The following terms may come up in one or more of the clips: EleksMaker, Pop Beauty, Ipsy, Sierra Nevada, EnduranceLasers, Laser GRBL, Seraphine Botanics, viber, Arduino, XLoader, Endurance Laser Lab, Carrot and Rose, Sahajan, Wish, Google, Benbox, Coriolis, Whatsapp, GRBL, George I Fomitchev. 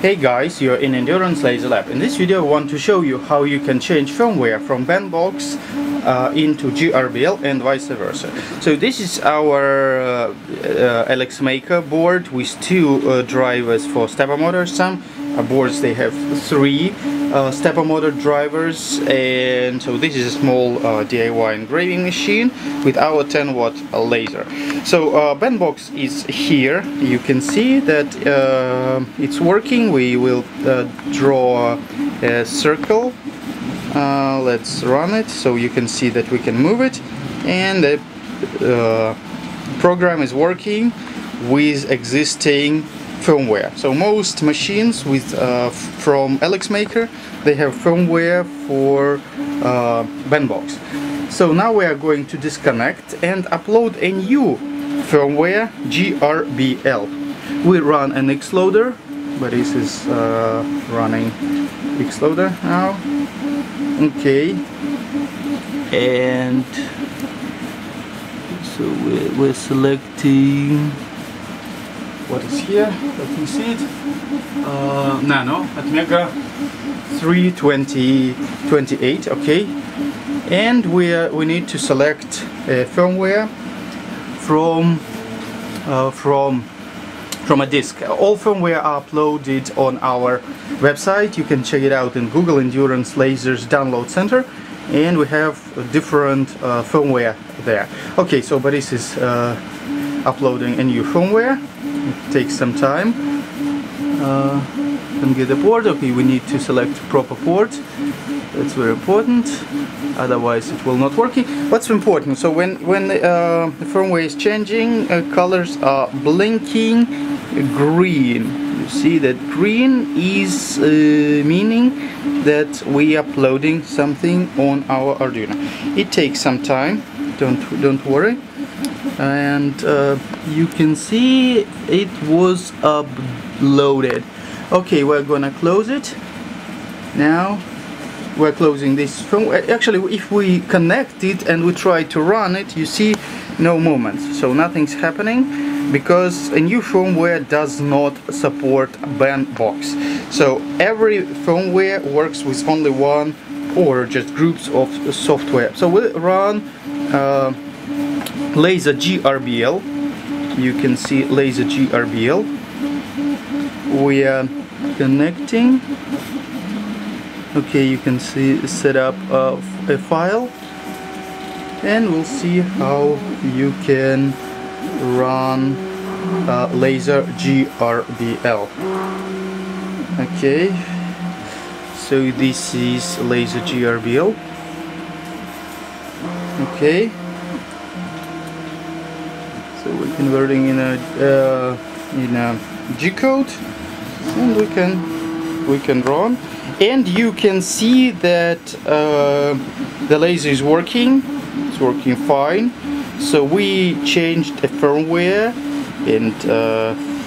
Hey guys, you're in Endurance Laser Lab. In this video I want to show you how you can change firmware from Benbox into GRBL and vice versa. So this is our EleksMaker board with two drivers for stepper motors. Some boards they have three stepper motor drivers, and so this is a small DIY engraving machine with our 10-watt laser. So Benbox is here. You can see that it's working. We will draw a circle. Let's run it so you can see that we can move it, and the program is working with existing firmware. So most machines with from EleksMaker, they have firmware for Benbox. So now we are going to disconnect and upload a new firmware, GRBL. We run an XLoader, but this is running XLoader now. Okay, and so we're selecting what is here, let me see it, nano at Mega 3208, okay, and we need to select a firmware from a disk. All firmware are uploaded on our website. You can check it out in Google, Endurance Lasers Download Center, and we have different firmware there. Okay, so Boris is uploading a new firmware. It takes some time. Can get the port. Okay, we need to select proper port. That's very important. Otherwise, it will not work. What's important? So when the firmware is changing, colors are blinking green. You see that green is meaning that we are uploading something on our Arduino. It takes some time. Don't worry. And you can see it was uploaded. Okay, we're gonna close it now. We're closing this firmware. Actually, if we connect it and we try to run it, you see no movements, so nothing's happening because a new firmware does not support Benbox. So every firmware works with only one or just groups of software. So we'll run Laser GRBL. You can see Laser GRBL. We are connecting. Okay, you can see set up a file, and we'll see how you can run Laser GRBL. Okay, so this is Laser GRBL. Okay, so we're converting in a G code, and we can run. And you can see that the laser is working, it's working fine. So we changed the firmware and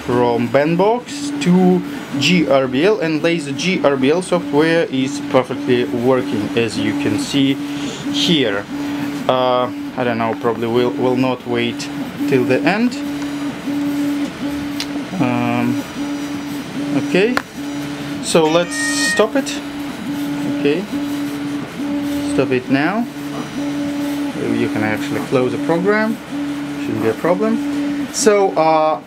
from Benbox to GRBL, and Laser GRBL software is perfectly working, as you can see here. I don't know, probably will not wait till the end. Okay. So let's stop it. Okay, stop it now. You can actually close the program, shouldn't be a problem. So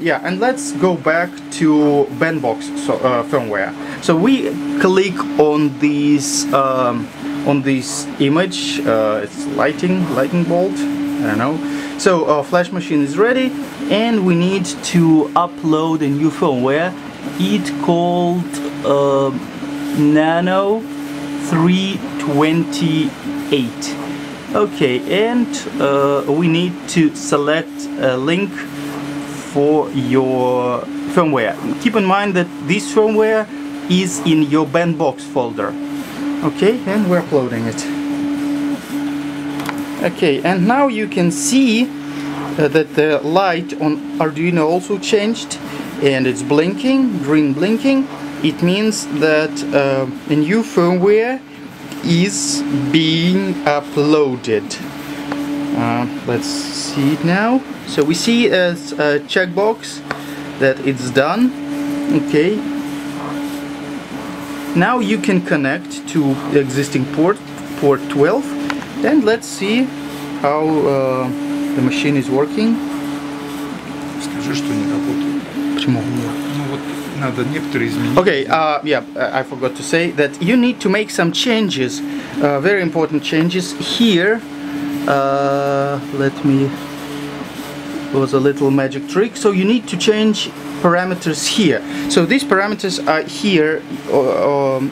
yeah, and let's go back to Benbox firmware. So we click on this image. It's lightning bolt, I don't know. So our flash machine is ready, and we need to upload a new firmware. It's called Nano 328. Okay, and we need to select a link for your firmware. Keep in mind that this firmware is in your Benbox folder. Okay, and we're uploading it. Okay, and now you can see that the light on Arduino also changed, and it's blinking, green blinking. It means that a new firmware is being uploaded. Let's see it now. So we see as a checkbox that it's done. Okay, Now you can connect to the existing port, port 12, and let's see how the machine is working. Okay, yeah, I forgot to say that you need to make some changes, very important changes here. It was a little magic trick, so you need to change parameters here. So these parameters are here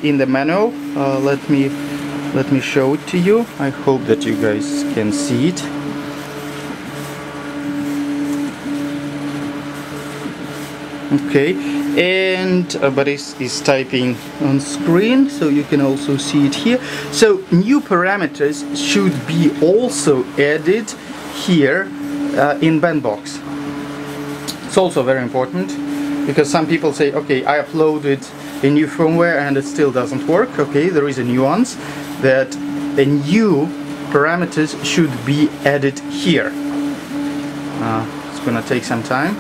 in the manual. Let me show it to you. I hope that you guys can see it. Okay, and Boris is typing on screen, so you can also see it here. So new parameters should be also added here in Benbox. It's also very important, because some people say, okay, I uploaded a new firmware and it still doesn't work. Okay, there is a nuance that the new parameters should be added here. It's gonna take some time.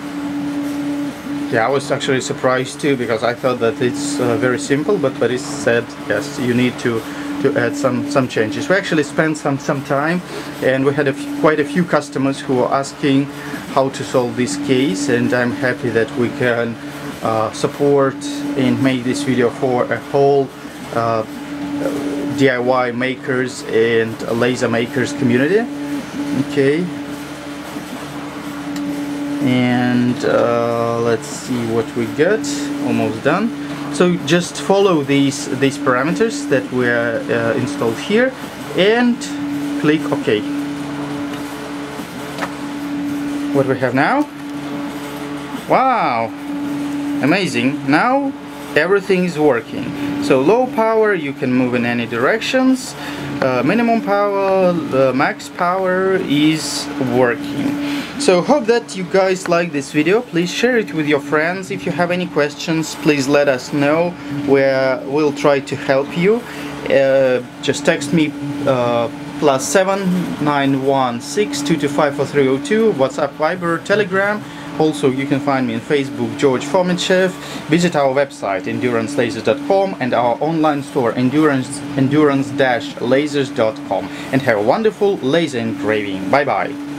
Yeah, I was actually surprised too, because I thought that it's very simple, but Boris said yes, you need to add some changes. We actually spent some time, and we had quite a few customers who were asking how to solve this case, and I'm happy that we can support and make this video for a whole DIY makers and laser makers community. Okay. And let's see what we got. Almost done. So just follow these parameters that were installed here and click OK. What we have now? Wow! Amazing! Now everything is working. So low power, you can move in any directions. Minimum power, the max power is working. So hope that you guys like this video. Please share it with your friends. If you have any questions, please let us know. We'll try to help you. Just text me +7 916 225 4302, WhatsApp, Viber, Telegram. Also, you can find me on Facebook, George Fomitchev. Visit our website, endurancelaser.com, and our online store, endurance-lasers.com. And have a wonderful laser engraving. Bye-bye.